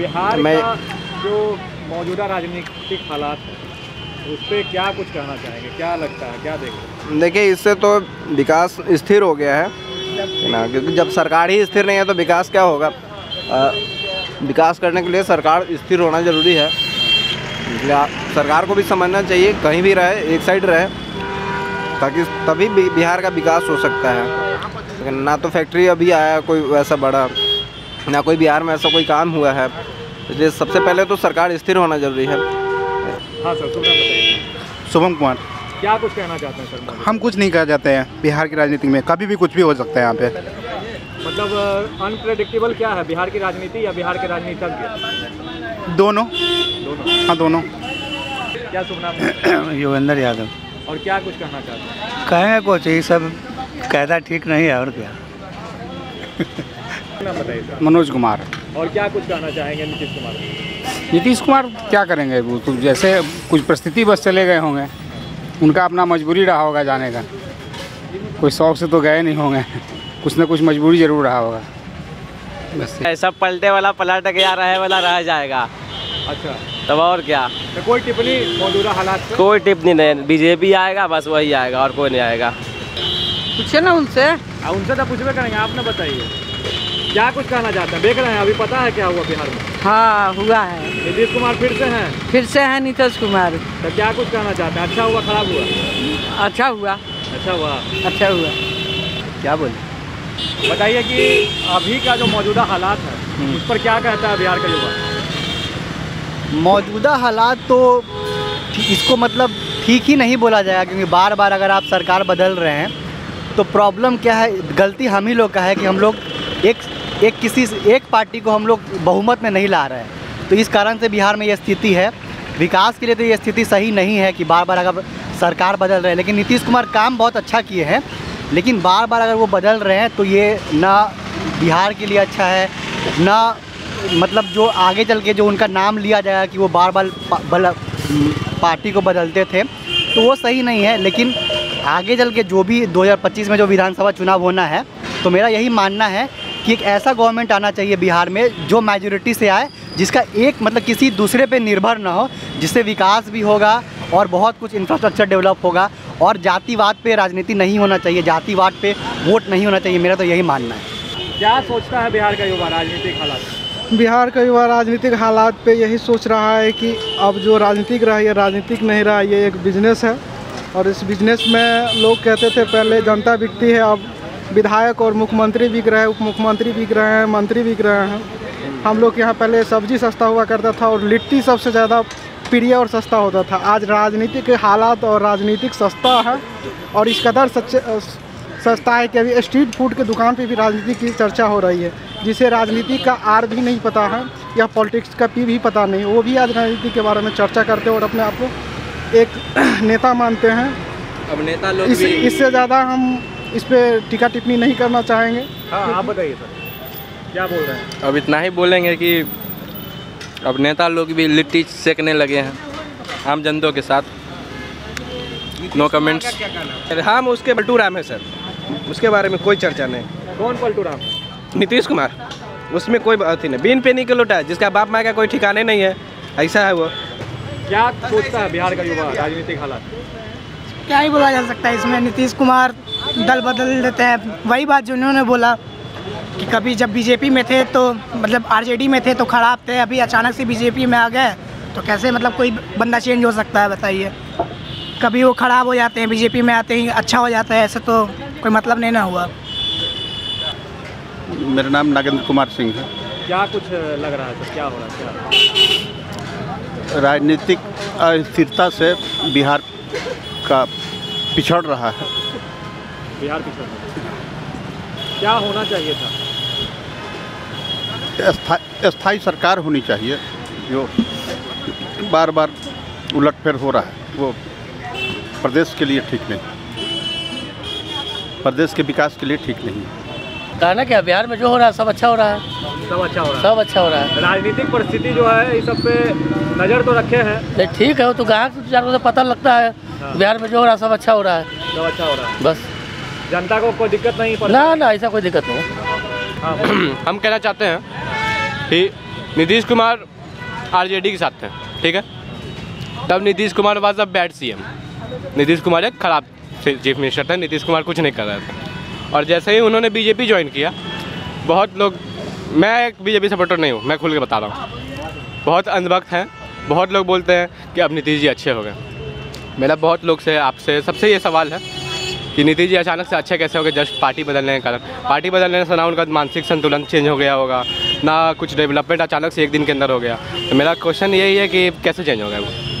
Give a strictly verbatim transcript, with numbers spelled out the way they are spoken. बिहार में जो मौजूदा राजनीतिक हालात है उस पर क्या कुछ कहना चाहेंगे, क्या लगता है, क्या देखते हैं? देखिए, इससे तो विकास स्थिर हो गया है ना, क्योंकि जब सरकार ही स्थिर नहीं है तो विकास क्या होगा। आ, विकास करने के लिए सरकार स्थिर होना ज़रूरी है, इसलिए सरकार को भी समझना चाहिए, कहीं भी रहे एक साइड रहे, ताकि तभी बिहार का विकास हो सकता है। ना तो फैक्ट्री अभी आया कोई वैसा बड़ा, ना कोई बिहार में ऐसा कोई काम हुआ है, इसलिए सबसे पहले तो सरकार स्थिर होना जरूरी है। हाँ सर, शुभम बताइए। शुभम कुमार, क्या कुछ कहना चाहते हैं सर? हम कुछ नहीं कह जाते हैं, बिहार की राजनीति में कभी भी कुछ भी हो सकता है। यहाँ पे मतलब अनप्रेडिक्टेबल क्या है, बिहार की राजनीति या बिहार के राजनीतिज्ञ? दोनों दोनों हाँ दोनों। क्या सुनना? योगेंद्र यादव। और क्या कुछ कहना चाहते हैं? कहें कुछ, ये सब कायदा ठीक नहीं है और क्या। मनोज कुमार। और क्या कुछ कहना चाहेंगे नीतीश कुमार? नीतीश कुमार क्या करेंगे, तो जैसे कुछ परिस्थिति बस चले गए होंगे, उनका अपना मजबूरी रहा होगा जाने का, कोई शौक से तो गए नहीं होंगे, कुछ ना कुछ मजबूरी जरूर रहा होगा। बस सब पलटे वाला पलट गया, रहे वाला रह जाएगा। अच्छा, तब और क्या। तो कोई टिप्पणी मौजूदा हालात पे? कोई टिप्पणी नहीं, बीजेपी आएगा बस, वही आएगा और कोई नहीं आएगा। पूछे ना उनसे। आ, उनसे तो पूछबे करेंगे। आपने बताइए, क्या कुछ कहना चाहते हैं? देख रहे हैं अभी पता है क्या हुआ बिहार में? हाँ हुआ है। नीतीश कुमार फिर से हैं? फिर से हैं नीतीश कुमार। तो क्या कुछ कहना चाहते हैं, अच्छा हुआ खराब हुआ? अच्छा हुआ। अच्छा हुआ। अच्छा हुआ। क्या बोले बताइए कि अभी का जो मौजूदा हालात है उस पर क्या कहता है बिहार का युवा? मौजूदा हालात तो इसको मतलब ठीक ही नहीं बोला जाएगा, क्योंकि बार बार अगर आप सरकार बदल रहे हैं तो प्रॉब्लम क्या है, गलती हम ही लोग का है कि हम लोग एक एक किसी एक पार्टी को हम लोग बहुमत में नहीं ला रहे हैं, तो इस कारण से बिहार में ये स्थिति है। विकास के लिए तो ये स्थिति सही नहीं है कि बार बार अगर सरकार बदल रहे हैं, लेकिन नीतीश कुमार काम बहुत अच्छा किए हैं, लेकिन बार बार अगर वो बदल रहे हैं तो ये ना बिहार के लिए अच्छा है, ना मतलब जो आगे चल के जो उनका नाम लिया जाएगा कि वो बार बार पा, पार्टी को बदलते थे, तो वो सही नहीं है। लेकिन आगे चल के जो भी दो हज़ार पच्चीस में जो विधानसभा चुनाव होना है, तो मेरा यही मानना है कि एक ऐसा गवर्नमेंट आना चाहिए बिहार में जो मेजॉरिटी से आए, जिसका एक मतलब किसी दूसरे पर निर्भर ना हो, जिससे विकास भी होगा और बहुत कुछ इंफ्रास्ट्रक्चर डेवलप होगा, और जातिवाद पे राजनीति नहीं होना चाहिए, जातिवाद पे वोट नहीं होना चाहिए, मेरा तो यही मानना है। क्या सोचता है बिहार का युवा राजनीतिक हालात? बिहार का युवा राजनीतिक हालात पे यही सोच रहा है कि अब जो राजनीतिक रहा ये राजनीतिक नहीं रहा, ये एक बिजनेस है, और इस बिजनेस में लोग कहते थे पहले जनता बिकती है, अब विधायक और मुख्यमंत्री बिक रहे हैं, उप मुख्यमंत्री बिक रहे हैं, मंत्री बिक रहे हैं। हम लोग यहाँ पहले सब्जी सस्ता हुआ करता था और लिट्टी सबसे ज़्यादा प्रिय और सस्ता होता था, आज राजनीतिक हालात और राजनीतिक सस्ता है, और इस कदर सस्ता है कि अभी स्ट्रीट फूड के दुकान पे भी राजनीति की चर्चा हो रही है, जिसे राजनीति का आर भी नहीं पता है या पॉलिटिक्स का पी भी पता नहीं, वो भी आज राजनीति के बारे में चर्चा करते हैं और अपने आप को एक नेता मानते हैं। अब नेता लोग इस, इससे ज़्यादा हम इस पर टीका टिप्पणी नहीं करना चाहेंगे। हाँ आप बताइए सर, क्या बोल रहे हैं? अब इतना ही बोलेंगे कि अब नेता लोग भी लिट्टी सेकने लगे हैं आम जनता के साथ। No comments. हम उसके पलटूराम है सर, उसके बारे में कोई चर्चा नहीं। कौन पलटूराम? नीतीश कुमार। उसमें कोई बात ही नहीं, बीन पे नहीं के लौटा है, जिसका बाप माँ का कोई ठिकाने नहीं है, ऐसा है वो। क्या सोचता है बिहार का युवा राजनीतिक हालात? क्या ही बोला जा सकता है इसमें, नीतीश कुमार दल बदल देते हैं, वही बात जो उन्होंने बोला कि कभी जब बीजेपी में थे तो मतलब आरजेडी में थे तो खराब थे, अभी अचानक से बीजेपी में आ गए तो कैसे मतलब कोई बंदा चेंज हो सकता है बताइए। कभी वो खराब हो जाते हैं, बीजेपी में आते ही अच्छा हो जाता है, ऐसे तो कोई मतलब नहीं ना हुआ। मेरा नाम नगेंद्र कुमार सिंह है। क्या कुछ लग रहा है, क्या हो रहा है? राजनीतिक अस्थिरता से बिहार का पिछड़ रहा है। बिहार पिछड़ रहा है, क्या होना चाहिए था? स्थायी स्थायी सरकार होनी चाहिए, जो बार बार उलटफेर हो रहा है वो प्रदेश के लिए ठीक नहीं, प्रदेश के विकास के लिए ठीक नहीं। कहना क्या, बिहार में जो हो रहा है सब अच्छा हो रहा है, सब अच्छा हो रहा है, सब अच्छा हो रहा है। राजनीतिक परिस्थिति जो है इस सब पे नज़र तो रखे हैं, ठीक है वो तो ग्राहक से चार बजे पता लगता है। बिहार में जो हो रहा है सब अच्छा हो रहा है, सब अच्छा हो रहा है, बस जनता को कोई दिक्कत नहीं पड़ती। ना ना ऐसा कोई दिक्कत नहीं। हम कहना चाहते हैं कि नीतीश कुमार आरजेडी के साथ थे, ठीक है, तब नीतीश कुमार के पास अब bad C M, Nitish Kumar एक ख़राब चीफ मिनिस्टर था, नीतीश कुमार कुछ नहीं कर रहे थे। और जैसे ही उन्होंने बीजेपी ज्वाइन किया, बहुत लोग, मैं एक बीजेपी सपोर्टर नहीं हूँ, मैं खुल के बता रहा हूँ, बहुत अंधभक्त हैं, बहुत लोग बोलते हैं कि अब नीतीश जी अच्छे हो गए। मेरा बहुत लोग से, आपसे, सबसे ये सवाल है कि नीतीश जी अचानक से अच्छे कैसे हो गए? जस्ट पार्टी बदलने के कारण। पार्टी बदलने से ना उनका मानसिक संतुलन चेंज हो गया होगा, ना कुछ डेवलपमेंट अचानक से एक दिन के अंदर हो गया। तो मेरा क्वेश्चन यही है कि कैसे चेंज हो गया वो?